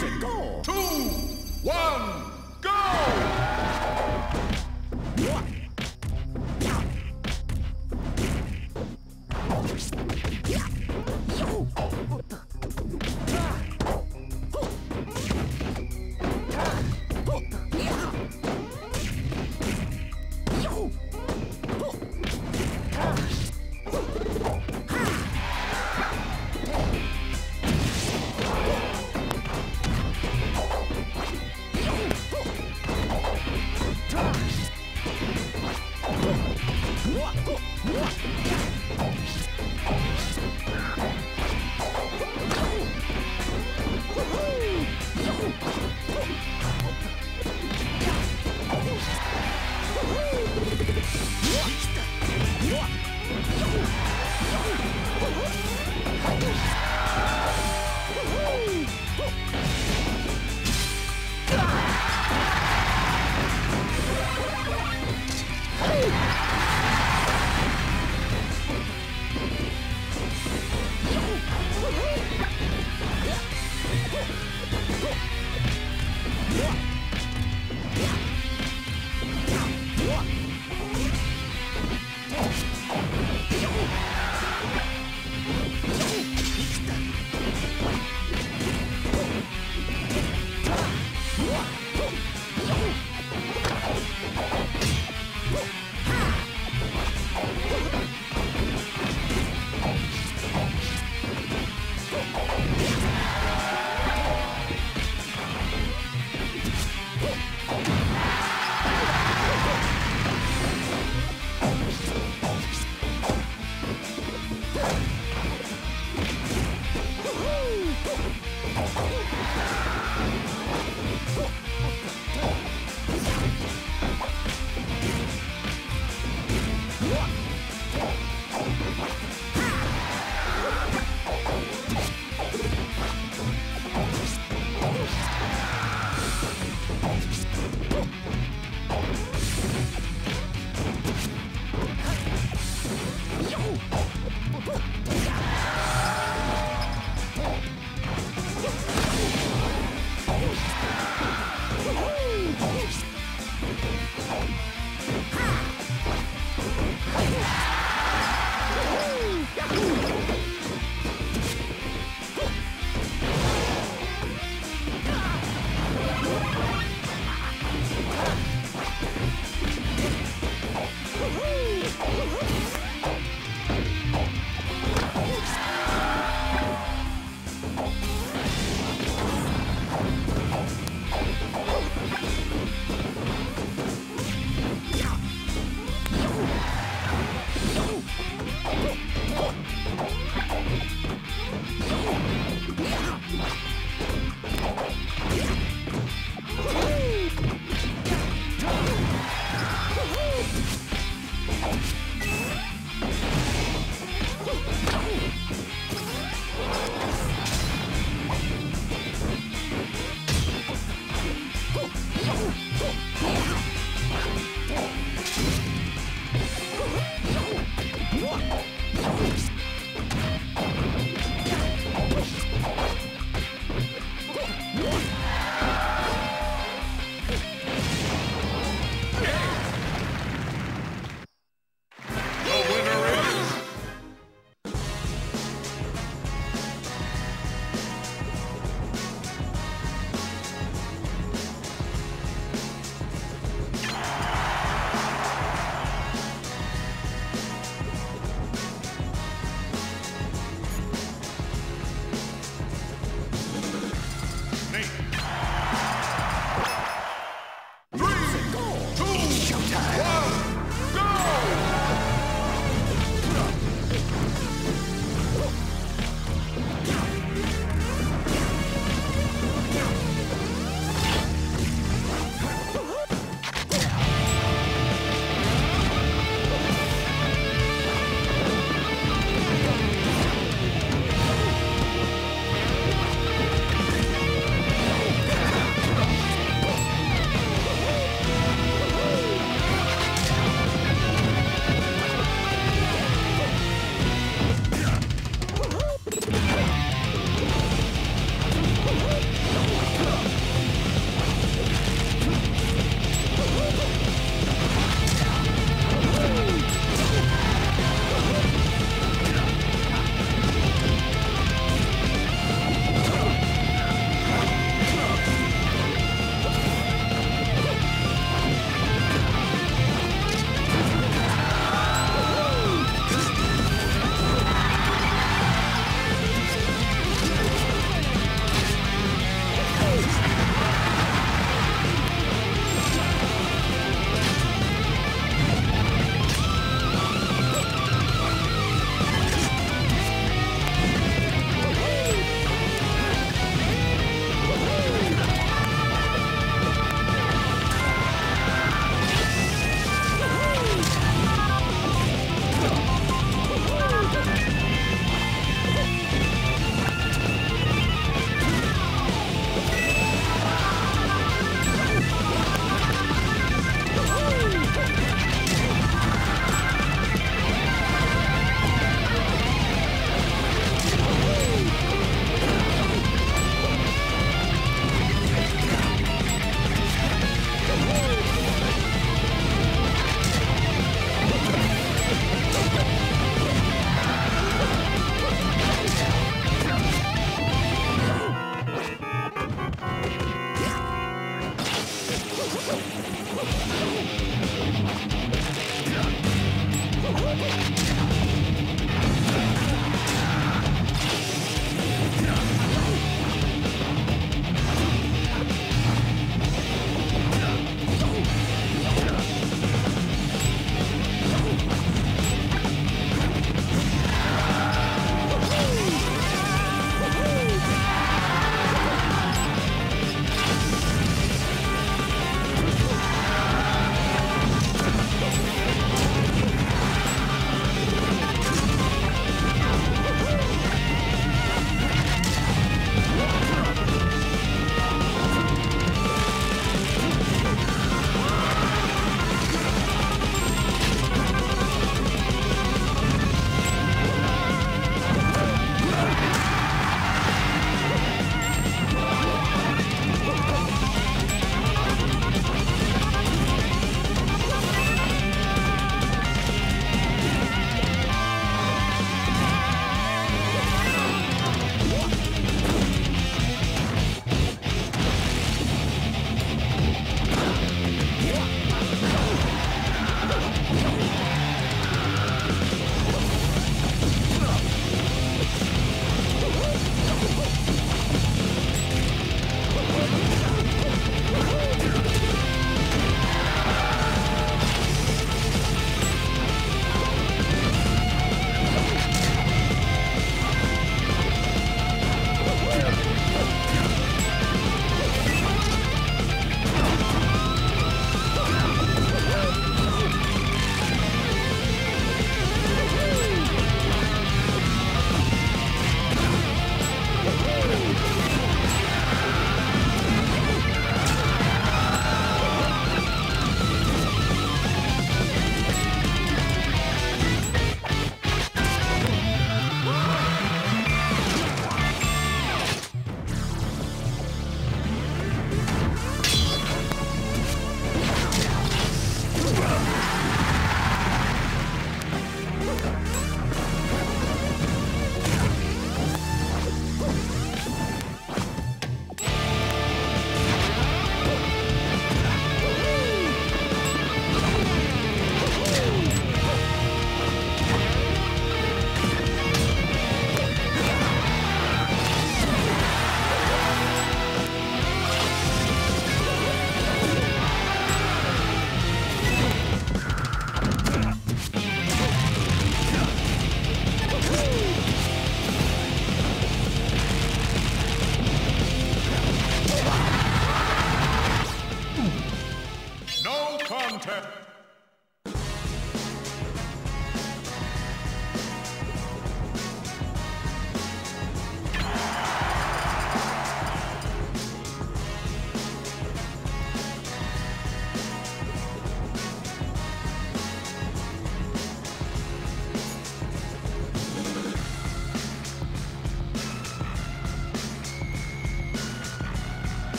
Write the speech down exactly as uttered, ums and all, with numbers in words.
music. Go! Two, one, go! You